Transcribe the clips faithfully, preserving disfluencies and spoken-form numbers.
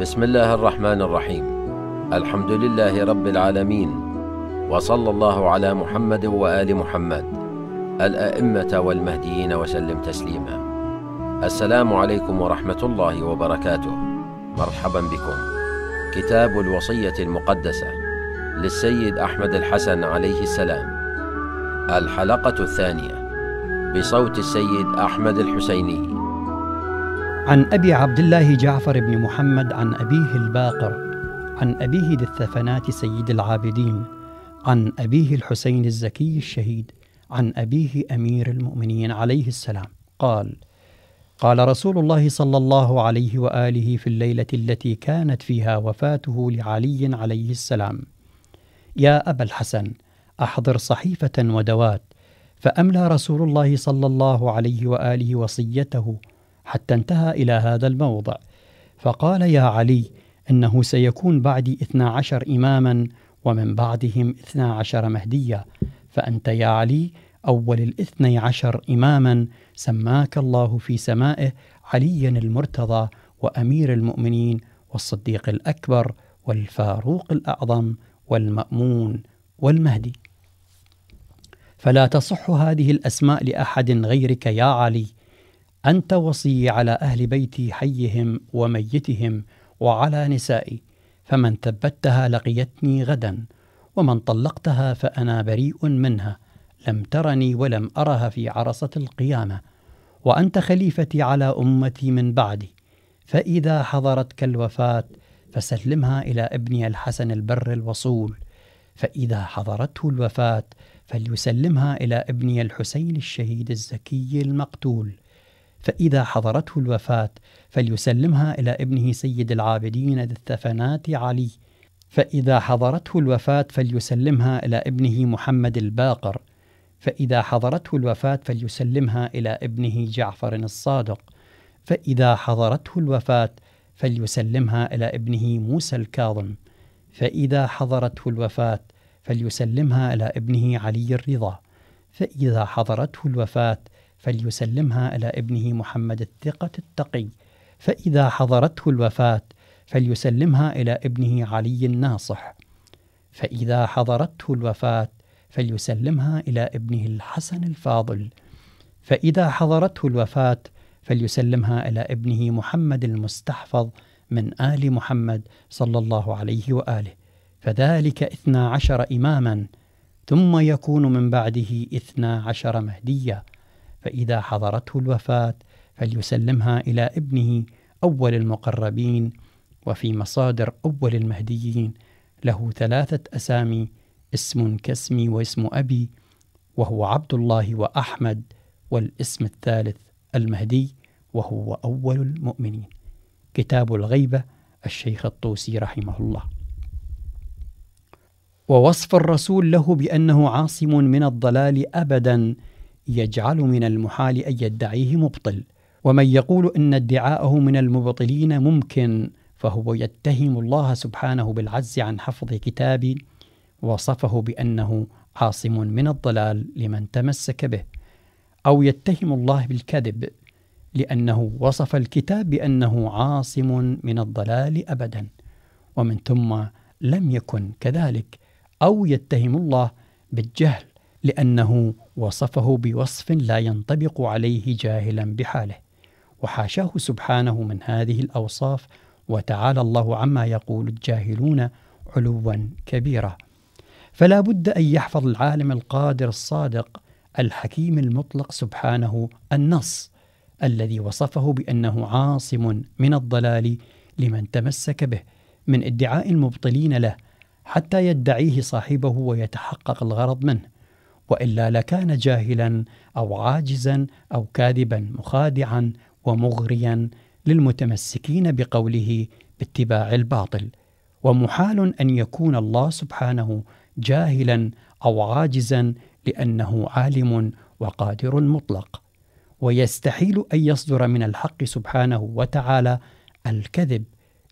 بسم الله الرحمن الرحيم. الحمد لله رب العالمين، وصلى الله على محمد وآل محمد الأئمة والمهديين وسلم تسليما. السلام عليكم ورحمة الله وبركاته. مرحبا بكم. كتاب الوصية المقدسة للسيد أحمد الحسن عليه السلام، الحلقة الثانية، بصوت السيد أحمد الحسيني. عن أبي عبد الله جعفر بن محمد، عن أبيه الباقر، عن أبيه ذي الثفنات سيد العابدين، عن أبيه الحسين الزكي الشهيد، عن أبيه أمير المؤمنين عليه السلام قال: قال رسول الله صلى الله عليه وآله في الليلة التي كانت فيها وفاته لعلي عليه السلام: يا أبا الحسن أحضر صحيفة ودوات. فأملى رسول الله صلى الله عليه وآله وصيته حتى انتهى إلى هذا الموضع، فقال: يا علي، إنه سيكون بعدي اثنا عشر إماما، ومن بعدهم اثنا عشر مهديا، فأنت يا علي أول الاثني عشر إماما، سماك الله في سمائه عليا المرتضى، وأمير المؤمنين، والصديق الأكبر، والفاروق الأعظم، والمأمون، والمهدي، فلا تصح هذه الأسماء لأحد غيرك يا علي، أنت وصي على أهل بيتي حيهم وميتهم وعلى نسائي، فمن ثبتها لقيتني غدا، ومن طلقتها فأنا بريء منها، لم ترني ولم أرها في عرصة القيامة، وأنت خليفتي على أمتي من بعدي، فإذا حضرتك الوفاة فسلمها إلى ابني الحسن البر الوصول، فإذا حضرته الوفاة فليسلمها إلى ابني الحسين الشهيد الزكي المقتول، فإذا حضرته الوفاة فليسلمها إلى ابنه سيد العابدين ذي الثفنات علي، فإذا حضرته الوفاة فليسلمها إلى ابنه محمد الباقر، فإذا حضرته الوفاة فليسلمها إلى ابنه جعفر الصادق، فإذا حضرته الوفاة فليسلمها إلى ابنه موسى الكاظم، فإذا حضرته الوفاة فليسلمها إلى ابنه علي الرضا، فإذا حضرته الوفاة فليسلمها إلى ابنه محمد الثقة التقي، فإذا حضرته الوفاة فليسلمها إلى ابنه علي الناصح، فإذا حضرته الوفاة فليسلمها إلى ابنه الحسن الفاضل، فإذا حضرته الوفاة فليسلمها إلى ابنه محمد المستحفظ من آل محمد صلى الله عليه وآله، فذلك اثنا عشر إماما، ثم يكون من بعده اثنا عشر مهديا، فإذا حضرته الوفاة فليسلمها إلى ابنه أول المقربين، وفي مصادر أول المهديين له ثلاثة أسامي: اسم كاسمي واسم أبي، وهو عبد الله وأحمد، والاسم الثالث المهدي، وهو أول المؤمنين. كتاب الغيبة، الشيخ الطوسي رحمه الله. ووصف الرسول له بأنه عاصم من الضلال أبداً يجعل من المحال أن يدعيه مبطل، ومن يقول إن ادعاءه من المبطلين ممكن فهو يتهم الله سبحانه بالعجز عن حفظ كتابه، وصفه بأنه عاصم من الضلال لمن تمسك به، أو يتهم الله بالكذب لأنه وصف الكتاب بأنه عاصم من الضلال أبدا ومن ثم لم يكن كذلك، أو يتهم الله بالجهل لأنه وصفه بوصف لا ينطبق عليه جاهلا بحاله، وحاشاه سبحانه من هذه الأوصاف، وتعالى الله عما يقول الجاهلون علوا كبيرا. فلا بد أن يحفظ العالم القادر الصادق الحكيم المطلق سبحانه النص الذي وصفه بأنه عاصم من الضلال لمن تمسك به من ادعاء المبطلين له، حتى يدعيه صاحبه ويتحقق الغرض منه، وإلا لكان جاهلا أو عاجزا أو كاذبا مخادعا ومغريا للمتمسكين بقوله باتباع الباطل، ومحال أن يكون الله سبحانه جاهلا أو عاجزا لأنه عالم وقادر مطلق، ويستحيل أن يصدر من الحق سبحانه وتعالى الكذب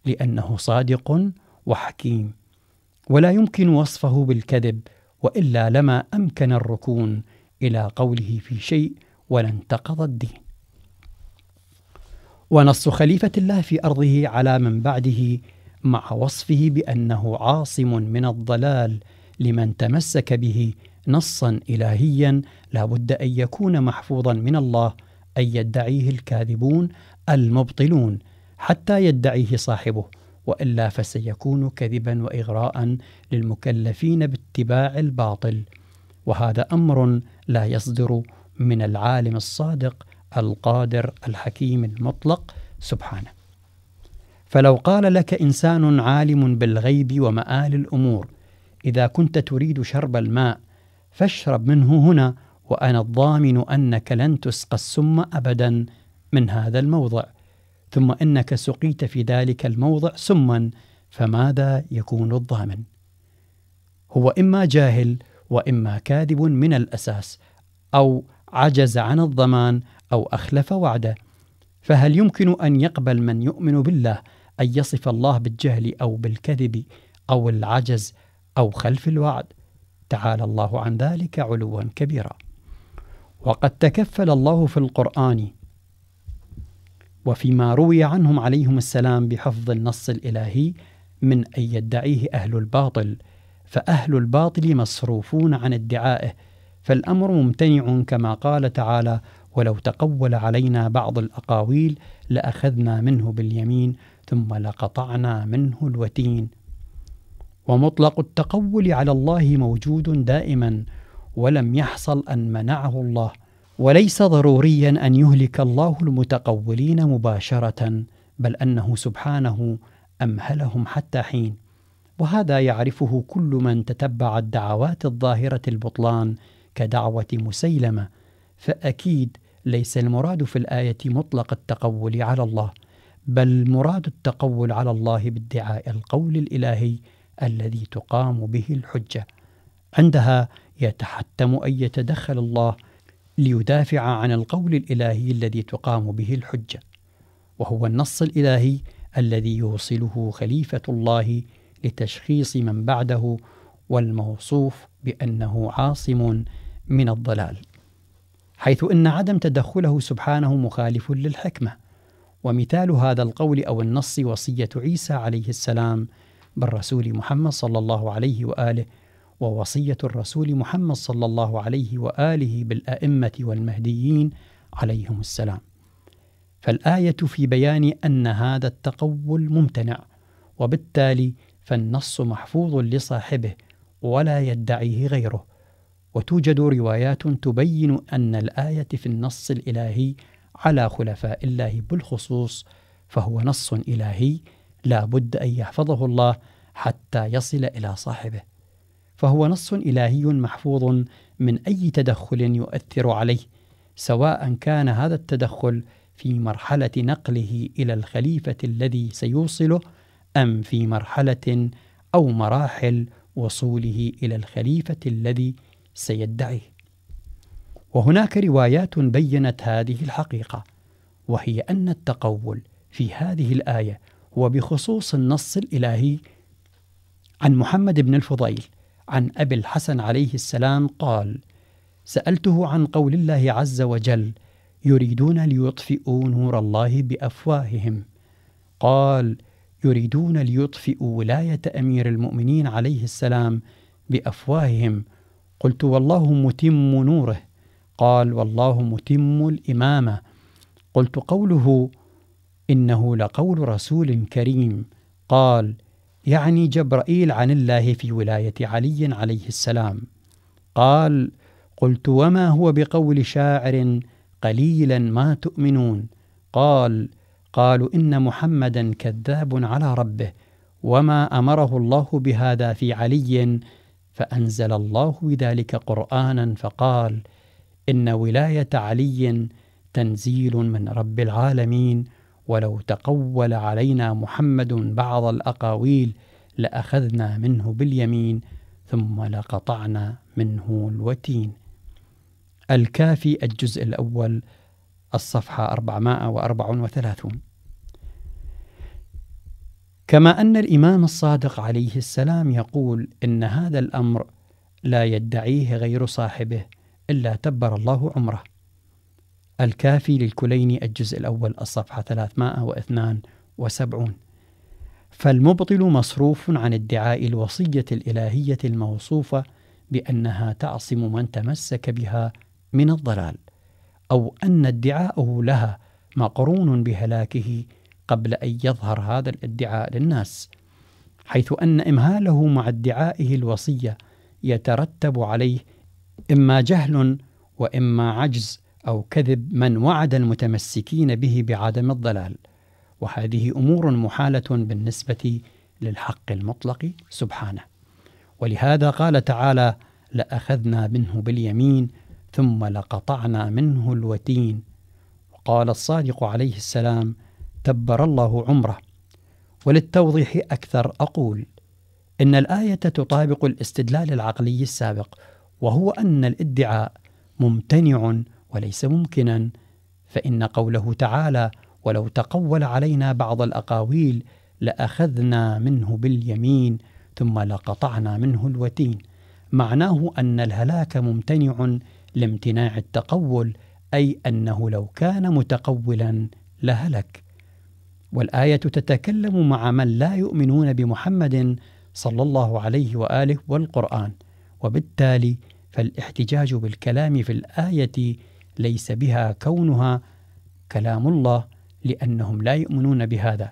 لأنه صادق وحكيم، ولا يمكن وصفه بالكذب، وإلا لما أمكن الركون إلى قوله في شيء ولانتقض الدين. ونص خليفة الله في أرضه على من بعده مع وصفه بأنه عاصم من الضلال لمن تمسك به نصا إلهيا لا بد أن يكون محفوظا من الله أن يدعيه الكاذبون المبطلون حتى يدعيه صاحبه، وإلا فسيكون كذبا وإغراء للمكلفين باتباع الباطل، وهذا أمر لا يصدر من العالم الصادق القادر الحكيم المطلق سبحانه. فلو قال لك إنسان عالم بالغيب ومآل الأمور: إذا كنت تريد شرب الماء فاشرب منه هنا وأنا الضامن أنك لن تسقى السم أبدا من هذا الموضع، ثم إنك سقيت في ذلك الموضع سما، فماذا يكون الضامن؟ هو إما جاهل وإما كاذب من الأساس، أو عجز عن الضمان، أو أخلف وعده. فهل يمكن أن يقبل من يؤمن بالله أن يصف الله بالجهل أو بالكذب أو العجز أو خلف الوعد؟ تعالى الله عن ذلك علوا كبيرا. وقد تكفل الله في القرآن وفيما روي عنهم عليهم السلام بحفظ النص الإلهي من أن يدعيه أهل الباطل، فأهل الباطل مصروفون عن ادعائه، فالأمر ممتنع كما قال تعالى: ولو تقول علينا بعض الأقاويل لأخذنا منه باليمين ثم لقطعنا منه الوتين. ومطلق التقول على الله موجود دائما، ولم يحصل أن منعه الله، وليس ضروريا أن يهلك الله المتقولين مباشرة، بل أنه سبحانه أمهلهم حتى حين، وهذا يعرفه كل من تتبع الدعوات الظاهرة البطلان كدعوة مسيلمة. فأكيد ليس المراد في الآية مطلق التقول على الله، بل مراد التقول على الله بادعاء القول الإلهي الذي تقام به الحجة، عندها يتحتم أن يتدخل الله ليدافع عن القول الإلهي الذي تقام به الحجة، وهو النص الإلهي الذي يوصله خليفة الله لتشخيص من بعده والموصوف بأنه عاصم من الضلال، حيث إن عدم تدخله سبحانه مخالف للحكمة. ومثال هذا القول أو النص وصية عيسى عليه السلام بالرسول محمد صلى الله عليه وآله، ووصية الرسول محمد صلى الله عليه وآله بالأئمة والمهديين عليهم السلام. فالآية في بيان أن هذا التقول ممتنع، وبالتالي فالنص محفوظ لصاحبه ولا يدعيه غيره. وتوجد روايات تبين أن الآية في النص الإلهي على خلفاء الله بالخصوص، فهو نص إلهي لا بد أن يحفظه الله حتى يصل إلى صاحبه، فهو نص إلهي محفوظ من أي تدخل يؤثر عليه، سواء كان هذا التدخل في مرحلة نقله إلى الخليفة الذي سيوصله، أم في مرحلة أو مراحل وصوله إلى الخليفة الذي سيدعيه. وهناك روايات بيّنت هذه الحقيقة، وهي أن التقول في هذه الآية وبخصوص النص الإلهي عن محمد بن الفضيل عن أبي الحسن عليه السلام قال: سألته عن قول الله عز وجل: يريدون ليطفئوا نور الله بأفواههم، قال: يريدون ليطفئوا ولاية أمير المؤمنين عليه السلام بأفواههم، قلت: والله متم نوره، قال: والله متم الإمامة، قلت: قوله إنه لقول رسول كريم، قال: يعني جبرائيل عن الله في ولاية علي عليه السلام، قال: قلت: وما هو بقول شاعر قليلا ما تؤمنون، قال: قالوا إن محمدا كذاب على ربه وما أمره الله بهذا في علي، فأنزل الله بذلك قرآنا فقال: إن ولاية علي تنزيل من رب العالمين، ولو تقول علينا محمد بعض الأقاويل لأخذنا منه باليمين ثم لقطعنا منه الوتين. الكافي الجزء الأول الصفحة أربعمائة وأربعة وثلاثون. كما أن الإمام الصادق عليه السلام يقول إن هذا الأمر لا يدعيه غير صاحبه إلا تبر الله عمره، الكافي للكليني الجزء الأول الصفحة ثلاثمائة واثنان وسبعون. فالمبطل مصروف عن ادعاء الوصية الإلهية الموصوفة بأنها تعصم من تمسك بها من الضلال، أو أن ادعاءه لها مقرون بهلاكه قبل أن يظهر هذا الادعاء للناس، حيث أن إمهاله مع ادعائه الوصية يترتب عليه إما جهل وإما عجز أو كذب من وعد المتمسكين به بعدم الضلال، وهذه أمور محالة بالنسبة للحق المطلق سبحانه. ولهذا قال تعالى: لأخذنا منه باليمين ثم لقطعنا منه الوتين، وقال الصادق عليه السلام: تبر الله عمره. وللتوضيح أكثر أقول إن الآية تطابق الاستدلال العقلي السابق، وهو أن الادعاء ممتنع وليس ممكنا، فإن قوله تعالى: ولو تقول علينا بعض الأقاويل لأخذنا منه باليمين ثم لقطعنا منه الوتين، معناه أن الهلاك ممتنع لامتناع التقول، أي أنه لو كان متقولا لهلك. والآية تتكلم مع من لا يؤمنون بمحمد صلى الله عليه وآله والقرآن، وبالتالي فالاحتجاج بالكلام في الآية ليس بها كونها كلام الله لأنهم لا يؤمنون بهذا،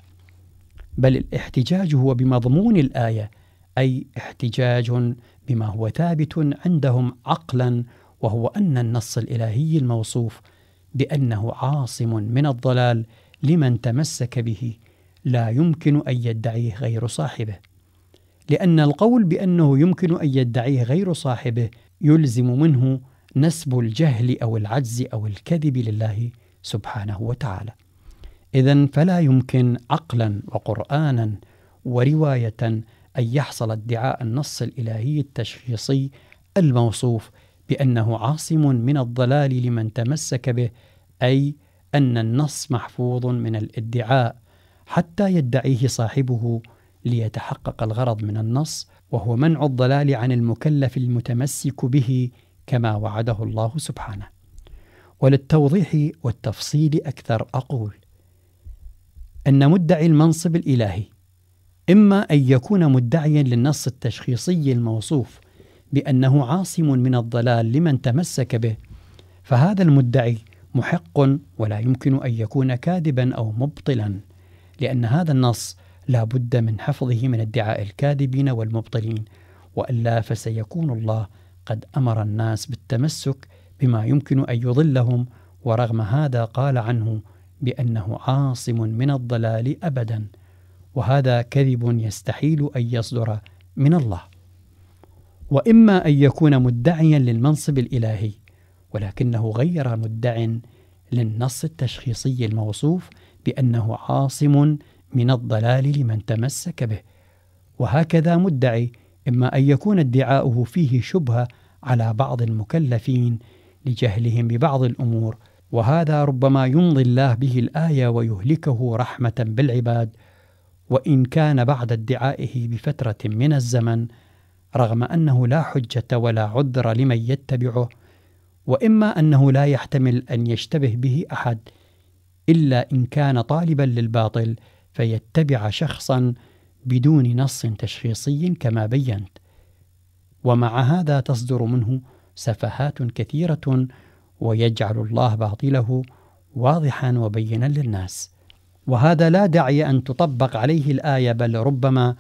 بل الاحتجاج هو بمضمون الآية، أي احتجاج بما هو ثابت عندهم عقلا، وهو أن النص الإلهي الموصوف بأنه عاصم من الضلال لمن تمسك به لا يمكن أن يدعيه غير صاحبه، لأن القول بأنه يمكن أن يدعيه غير صاحبه يلزم منه نسب الجهل أو العجز أو الكذب لله سبحانه وتعالى. إذن فلا يمكن عقلا وقرآنا ورواية أن يحصل ادعاء النص الإلهي التشخيصي الموصوف بأنه عاصم من الضلال لمن تمسك به، أي أن النص محفوظ من الادعاء حتى يدعيه صاحبه ليتحقق الغرض من النص، وهو منع الضلال عن المكلف المتمسك به كما وعده الله سبحانه. وللتوضيح والتفصيل أكثر أقول أن مدعي المنصب الإلهي إما أن يكون مدعيا للنص التشخيصي الموصوف بأنه عاصم من الضلال لمن تمسك به، فهذا المدعي محق ولا يمكن أن يكون كاذبا أو مبطلا، لأن هذا النص لا بد من حفظه من ادعاء الكاذبين والمبطلين، وإلا فسيكون الله قد أمر الناس بالتمسك بما يمكن أن يضلهم، ورغم هذا قال عنه بأنه عاصم من الضلال أبدا، وهذا كذب يستحيل أن يصدر من الله. وإما أن يكون مدعيا للمنصب الإلهي ولكنه غير مدع للنص التشخيصي الموصوف بأنه عاصم من الضلال لمن تمسك به، وهكذا مدعي إما أن يكون ادعاؤه فيه شبهة على بعض المكلفين لجهلهم ببعض الأمور، وهذا ربما يمضي الله به الآية ويهلكه رحمة بالعباد، وإن كان بعد ادعائه بفترة من الزمن، رغم أنه لا حجة ولا عذر لمن يتبعه، وإما أنه لا يحتمل أن يشتبه به أحد إلا إن كان طالبا للباطل فيتبع شخصا بدون نص تشخيصي كما بينت، ومع هذا تصدر منه سفهات كثيرة ويجعل الله باطله واضحا وبينا للناس. وهذا لا داعي أن تطبق عليه الآية، بل ربما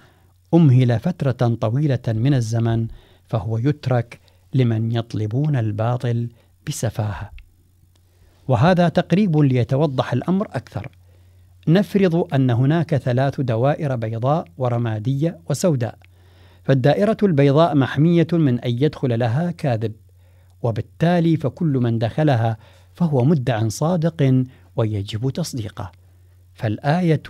أمهل فترة طويلة من الزمن فهو يترك لمن يطلبون الباطل بسفاهة. وهذا تقريب ليتوضح الأمر أكثر. نفرض أن هناك ثلاث دوائر بيضاء ورمادية وسوداء، فالدائرة البيضاء محمية من أن يدخل لها كاذب، وبالتالي فكل من دخلها فهو مدع صادق ويجب تصديقه. فالآية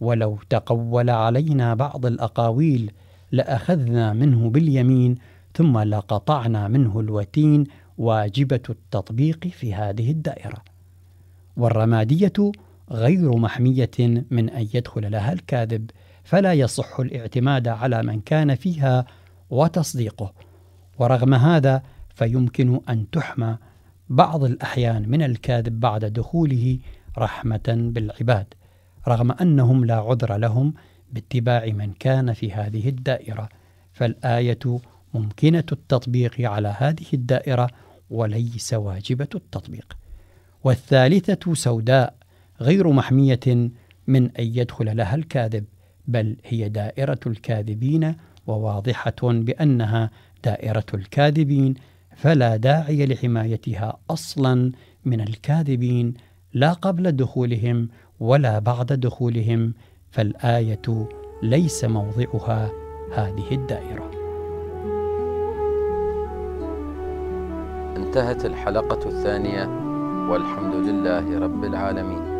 ولو تقول علينا بعض الأقاويل لأخذنا منه باليمين ثم لقطعنا منه الوتين واجبة التطبيق في هذه الدائرة، والرمادية غير محمية من أن يدخل لها الكاذب، فلا يصح الاعتماد على من كان فيها وتصديقه، ورغم هذا فيمكن أن تحمى بعض الأحيان من الكاذب بعد دخوله رحمة بالعباد، رغم أنهم لا عذر لهم باتباع من كان في هذه الدائرة، فالآية ممكنة التطبيق على هذه الدائرة وليس واجبة التطبيق. والثالثة سوداء غير محمية من أن يدخل لها الكاذب، بل هي دائرة الكاذبين، وواضحة بأنها دائرة الكاذبين، فلا داعي لحمايتها أصلا من الكاذبين لا قبل دخولهم ولا بعد دخولهم، فالآية ليس موضعها هذه الدائرة. انتهت الحلقة الثانية، والحمد لله رب العالمين.